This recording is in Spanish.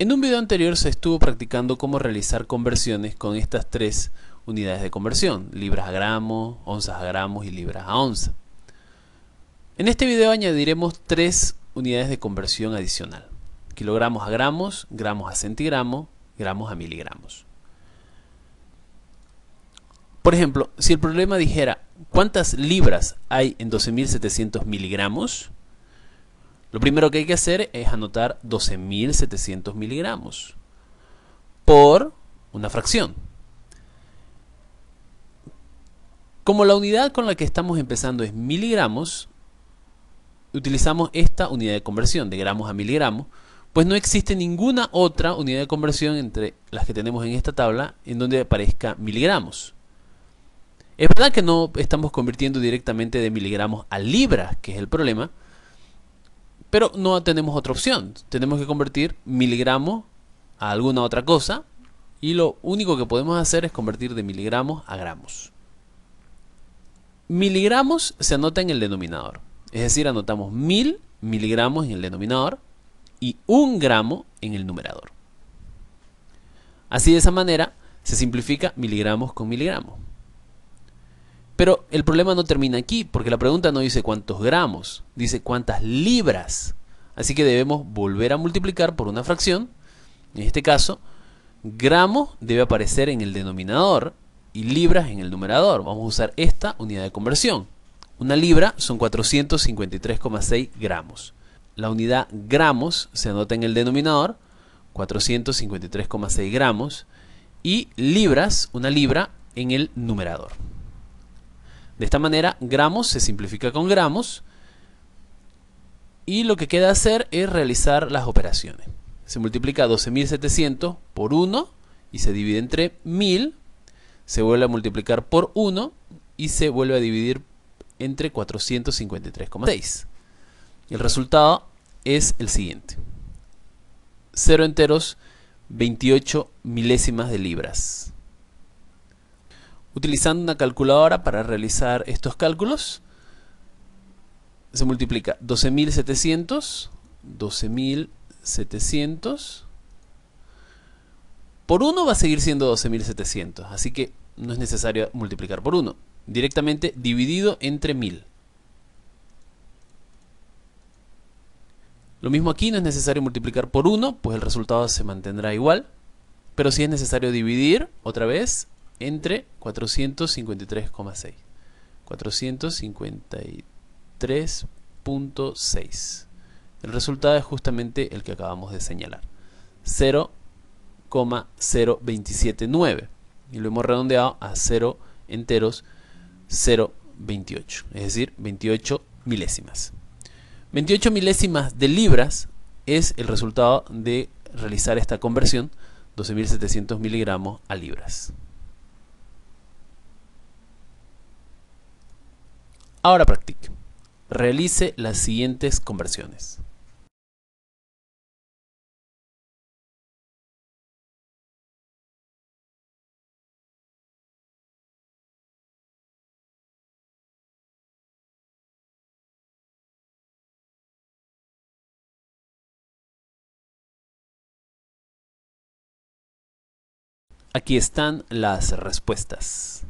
En un video anterior se estuvo practicando cómo realizar conversiones con estas tres unidades de conversión: libras a gramos, onzas a gramos y libras a onza. En este video añadiremos tres unidades de conversión adicional: kilogramos a gramos, gramos a centigramos, gramos a miligramos. Por ejemplo, si el problema dijera ¿cuántas libras hay en 12.700 miligramos? Lo primero que hay que hacer es anotar 12.700 miligramos por una fracción. Como la unidad con la que estamos empezando es miligramos, utilizamos esta unidad de conversión de gramos a miligramos, pues no existe ninguna otra unidad de conversión entre las que tenemos en esta tabla en donde aparezca miligramos. Es verdad que no estamos convirtiendo directamente de miligramos a libras, que es el problema, pero no tenemos otra opción. Tenemos que convertir miligramos a alguna otra cosa, y lo único que podemos hacer es convertir de miligramos a gramos. Miligramos se anota en el denominador, es decir, anotamos 1000 miligramos en el denominador y 1 gramo en el numerador. Así, de esa manera se simplifica miligramos con miligramos. Pero el problema no termina aquí, porque la pregunta no dice cuántos gramos, dice cuántas libras. Así que debemos volver a multiplicar por una fracción. En este caso, gramos debe aparecer en el denominador y libras en el numerador. Vamos a usar esta unidad de conversión. Una libra son 453,6 gramos. La unidad gramos se anota en el denominador, 453,6 gramos. Y libras, una libra, en el numerador. De esta manera, gramos se simplifica con gramos, y lo que queda hacer es realizar las operaciones. Se multiplica 12.700 por 1 y se divide entre 1000, se vuelve a multiplicar por 1 y se vuelve a dividir entre 453,6. El resultado es el siguiente: 0 enteros 28 milésimas de libras. Utilizando una calculadora para realizar estos cálculos, se multiplica 12.700 por 1 va a seguir siendo 12.700, así que no es necesario multiplicar por 1, directamente dividido entre 1000. Lo mismo aquí, no es necesario multiplicar por 1, pues el resultado se mantendrá igual, pero sí es necesario dividir otra vez entre 453,6. 453,6. El resultado es justamente el que acabamos de señalar: 0,0279. Y lo hemos redondeado a 0 enteros 0,28. Es decir, 28 milésimas. 28 milésimas de libras es el resultado de realizar esta conversión: 12.700 miligramos a libras. Ahora practique. Realice las siguientes conversiones. Aquí están las respuestas.